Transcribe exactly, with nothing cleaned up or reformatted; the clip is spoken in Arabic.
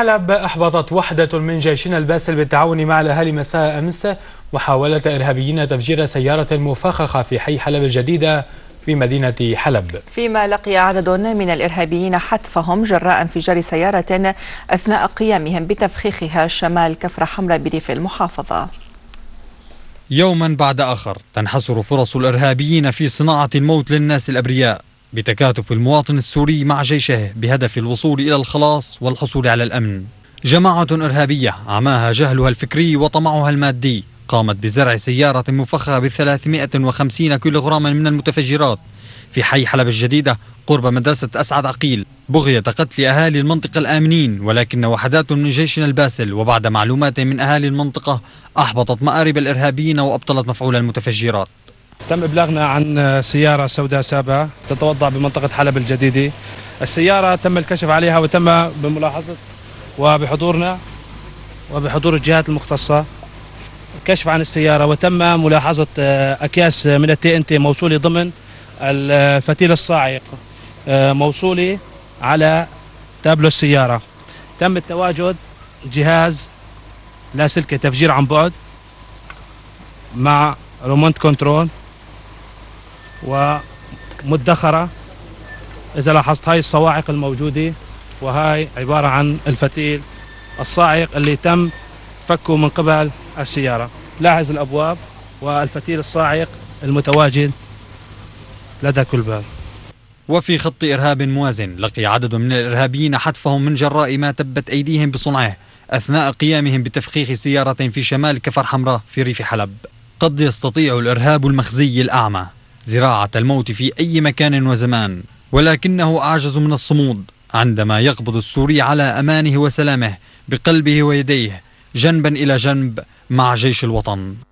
بحلب أحبطت وحدة من جيشنا الباسل بالتعاون مع الأهالي مساء أمس محاولة إرهابيين تفجير سيارة مفخخة في حي حلب الجديدة في مدينة حلب، فيما لقي عدد من الإرهابيين حتفهم جراء انفجار سيارة أثناء قيامهم بتفخيخها شمال كفر حمراء بريف المحافظة. يوما بعد آخر تنحصر فرص الإرهابيين في صناعة الموت للناس الأبرياء بتكاتف المواطن السوري مع جيشه بهدف الوصول إلى الخلاص والحصول على الأمن. جماعة إرهابية عماها جهلها الفكري وطمعها المادي قامت بزرع سيارة مفخخة بثلاثمائة وخمسين كيلوغراما من المتفجرات في حي حلب الجديدة قرب مدرسة أسعد عقيل بغية قتل أهالي المنطقة الآمنين، ولكن وحدات من جيشنا الباسل وبعد معلومات من أهالي المنطقة أحبطت مآرب الإرهابيين وأبطلت مفعول المتفجرات. تم إبلاغنا عن سيارة سوداء سابعة تتوضع بمنطقة حلب الجديدة، السيارة تم الكشف عليها وتم بملاحظة وبحضورنا وبحضور الجهات المختصة كشف عن السيارة، وتم ملاحظة أكياس من التي إن تي موصولة ضمن الفتيل الصاعق موصولة على تابلو السيارة. تم التواجد جهاز لاسلكي تفجير عن بعد مع ريموت كنترول ومدخرة، إذا لاحظت هاي الصواعق الموجودة وهاي عبارة عن الفتيل الصاعق اللي تم فكه من قبل السيارة. لاحظ الأبواب والفتيل الصاعق المتواجد لدى كل باب. وفي خط إرهاب موازن لقي عدد من الإرهابيين حتفهم من جراء ما تبت أيديهم بصنعه أثناء قيامهم بتفخيخ سيارة في شمال كفر حمراء في ريف حلب. قد يستطيع الإرهاب المخزي الأعمى زراعة الموت في أي مكان وزمان، ولكنه أعجز من الصمود عندما يقبض السوري على أمانه وسلامه بقلبه ويديه جنبا إلى جنب مع جيش الوطن.